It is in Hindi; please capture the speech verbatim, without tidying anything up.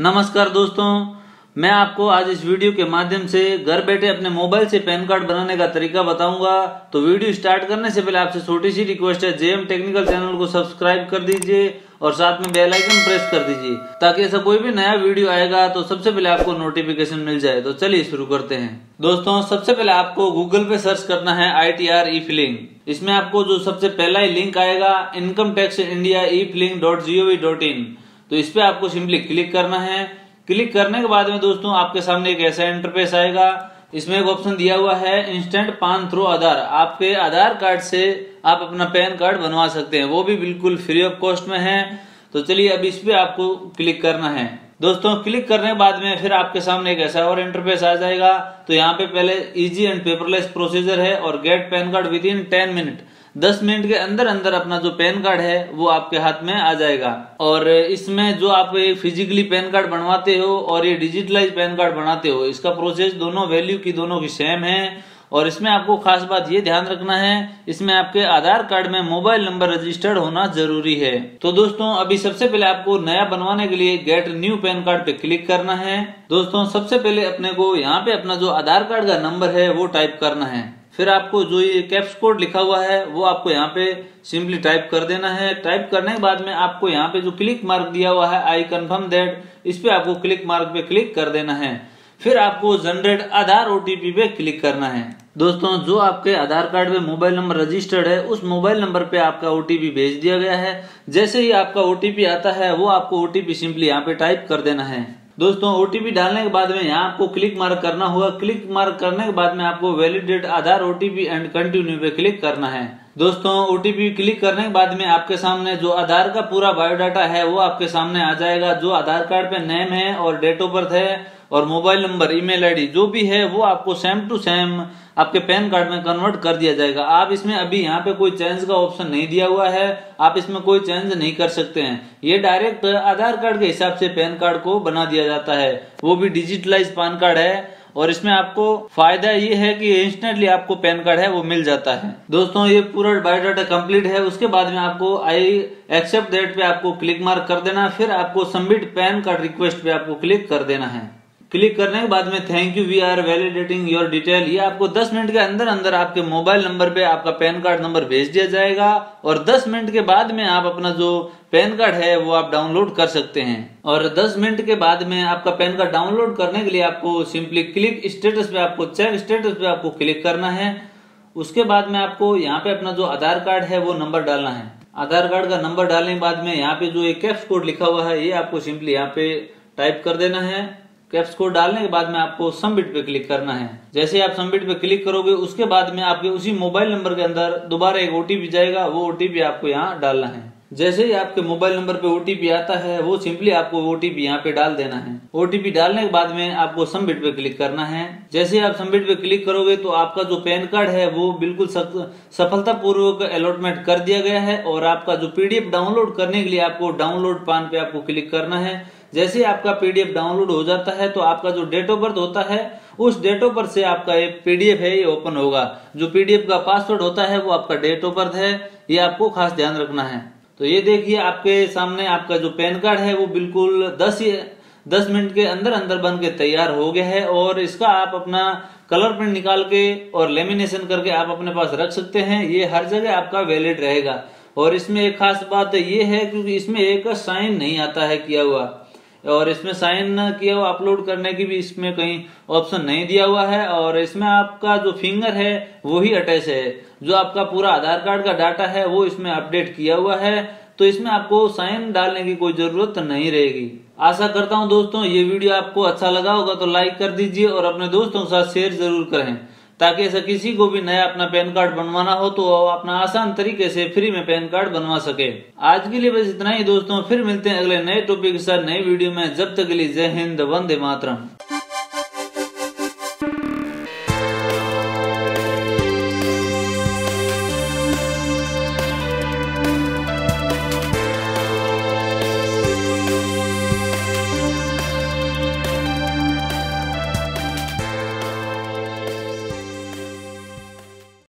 नमस्कार दोस्तों, मैं आपको आज इस वीडियो के माध्यम से घर बैठे अपने मोबाइल से पैन कार्ड बनाने का तरीका बताऊंगा। तो वीडियो स्टार्ट करने से पहले आपसे छोटी सी रिक्वेस्ट है, जेएम टेक्निकल चैनल को सब्सक्राइब कर दीजिए और साथ में बेल आइकन प्रेस कर दीजिए ताकि ऐसा कोई भी नया वीडियो आएगा तो सबसे पहले आपको नोटिफिकेशन मिल जाए। तो चलिए शुरू करते हैं। दोस्तों, सबसे पहले आपको गूगल पे सर्च करना है I T R e filing. इसमें आपको जो सबसे पहला ही लिंक आएगा income tax India e filing dot G O V dot in, तो इस पे आपको सिंपली क्लिक करना है। क्लिक करने के बाद में दोस्तों आपके सामने एक ऐसा इंटरफेस आएगा। इसमें एक ऑप्शन दिया हुआ है इंस्टेंट पान थ्रू आधार। आपके आधार कार्ड से आप अपना पैन कार्ड बनवा सकते हैं, वो भी बिल्कुल फ्री ऑफ कॉस्ट में है। तो चलिए अब इस पे आपको क्लिक करना है। दोस्तों, क्लिक करने के बाद में फिर आपके सामने एक ऐसा और इंटरफेस आ जाएगा। तो यहाँ पे पहले इजी एंड पेपरलेस प्रोसीजर है और get PAN card within ten minute, दस मिनट के अंदर अंदर अपना जो पैन कार्ड है वो आपके हाथ में आ जाएगा। और इसमें जो आप फिजिकली पैन कार्ड बनवाते हो और ये डिजिटलाइज पैन कार्ड बनाते हो, इसका प्रोसेस दोनों वैल्यू की दोनों की सेम है। और इसमें आपको खास बात ये ध्यान रखना है, इसमें आपके आधार कार्ड में मोबाइल नंबर रजिस्टर्ड होना जरूरी है। तो दोस्तों, अभी सबसे पहले आपको नया बनवाने के लिए गेट न्यू पैन कार्ड पे क्लिक करना है। दोस्तों, सबसे पहले अपने को यहाँ पे अपना जो आधार कार्ड का नंबर है वो टाइप करना है। फिर आपको जो ये कैप्स कोड लिखा हुआ है वो आपको यहाँ पे सिंपली टाइप कर देना है। टाइप करने के बाद में आपको यहाँ पे जो क्लिक मार्क दिया हुआ है आई कन्फर्म दैट, इस पे आपको क्लिक मार्क पे क्लिक कर देना है। फिर आपको जनरेट आधार ओटीपी पे क्लिक करना है। दोस्तों, जो आपके आधार कार्ड में मोबाइल नंबर रजिस्टर्ड है उस मोबाइल नंबर पे आपका ओटीपी भेज दिया गया है। जैसे ही आपका ओटीपी आता है वो आपको ओटीपी सिंपली यहाँ पे टाइप कर देना है। दोस्तों, ओटीपी डालने के बाद में यहाँ आपको क्लिक मार्क करना होगा। क्लिक मार्क करने के बाद में आपको validate Aadhaar OTP and continue पे क्लिक करना है। दोस्तों, ओटीपी क्लिक करने के बाद में आपके सामने जो आधार का पूरा बायोडाटा है वो आपके सामने आ जाएगा। जो आधार कार्ड पे नेम है और डेट ऑफ बर्थ है और मोबाइल नंबर, ईमेल आईडी जो भी है वो आपको सेम टू सेम आपके पैन कार्ड में कन्वर्ट कर दिया जाएगा। आप इसमें अभी यहाँ पे कोई चेंज का ऑप्शन नहीं दिया हुआ है, आप इसमें कोई चेंज नहीं कर सकते हैं। ये डायरेक्ट आधार कार्ड के हिसाब से पैन कार्ड को बना दिया जाता है, वो भी डिजिटलाइज पैन कार्ड है। और इसमें आपको फायदा ये है कि इंस्टेंटली आपको पैन कार्ड है वो मिल जाता है। दोस्तों, ये पूरा बायोडाटा कंप्लीट है। उसके बाद में आपको आई एक्सेप्ट दैट पे आपको क्लिक मार्क कर देना। फिर आपको सबमिट पैन कार्ड रिक्वेस्ट पे आपको क्लिक कर देना है। क्लिक करने के बाद में thank you we are validating your detail, ये आपको दस मिनट के अंदर अंदर आपके मोबाइल नंबर पे आपका पैन कार्ड नंबर भेज दिया जाएगा। और दस मिनट के बाद में आप अपना जो पैन कार्ड है वो आप डाउनलोड कर सकते हैं। और दस मिनट के बाद में आपका पैन कार्ड डाउनलोड करने के लिए आपको सिंपली क्लिक स्टेटस पे आपको चेक स्टेटस पे आपको क्लिक करना है। उसके बाद में आपको यहाँ पे अपना जो आधार कार्ड है वो नंबर डालना है। आधार कार्ड का नंबर डालने के बाद में यहाँ पे जो एक कैप्स कोड लिखा हुआ है ये आपको सिंपली यहाँ पे टाइप कर देना है। कैप्स कोड डालने के बाद में आपको सबमिट पे क्लिक करना है। जैसे ही आप सबमिट पे क्लिक करोगे उसके बाद में आपके उसी मोबाइल नंबर के अंदर दोबारा एक ओटीपी जाएगा, वो ओटीपी आपको यहाँ डालना है। जैसे ही आपके मोबाइल नंबर पे ओटीपी आता है वो सिंपली आपको ओटीपी यहाँ पे डाल देना है। ओटीपी डालने के बाद में आपको सबमिट पे क्लिक करना है। जैसे ही आप सबमिट पे क्लिक करोगे तो आपका जो पैन कार्ड है वो बिल्कुल सफलतापूर्वक अलॉटमेंट कर दिया गया है। और आपका जो पीडीएफ डाउनलोड करने के लिए आपको डाउनलोड पान पे आपको क्लिक करना है। जैसे ही आपका पीडीएफ डाउनलोड हो जाता है तो आपका जो डेट ऑफ बर्थ होता है उस डेट ऑफ बर्थ से आपका ये पीडीएफ है ये ओपन होगा। जो पीडीएफ का पासवर्ड होता है वो आपका डेट ऑफ बर्थ है, ये आपको खास ध्यान रखना है। तो ये देखिए आपके सामने आपका जो पैन कार्ड है वो बिल्कुल दस दस मिनट के अंदर अंदर बन के तैयार हो गया है। और इसका आप अपना कलर प्रिंट निकाल के और लेमिनेशन करके आप अपने पास रख सकते हैं, ये हर जगह आपका वैलिड रहेगा। और इसमें एक खास बात ये है क्योंकि इसमें एक साइन नहीं आता है किया हुआ, और इसमें साइन किया हुआ अपलोड करने की भी इसमें कहीं ऑप्शन नहीं दिया हुआ है। और इसमें आपका जो फिंगर है वो ही अटैच है, जो आपका पूरा आधार कार्ड का डाटा है वो इसमें अपडेट किया हुआ है। तो इसमें आपको साइन डालने की कोई जरूरत नहीं रहेगी। आशा करता हूं दोस्तों ये वीडियो आपको अच्छा लगा होगा, तो लाइक कर दीजिए और अपने दोस्तों के साथ शेयर जरूर करें ताकि ऐसा किसी को भी नया अपना पैन कार्ड बनवाना हो तो अपना आसान तरीके से फ्री में पैन कार्ड बनवा सके। आज के लिए बस इतना ही दोस्तों, फिर मिलते हैं अगले नए टॉपिक के साथ नई वीडियो में। जब तक के लिए जय हिंद, वंदे मातरम।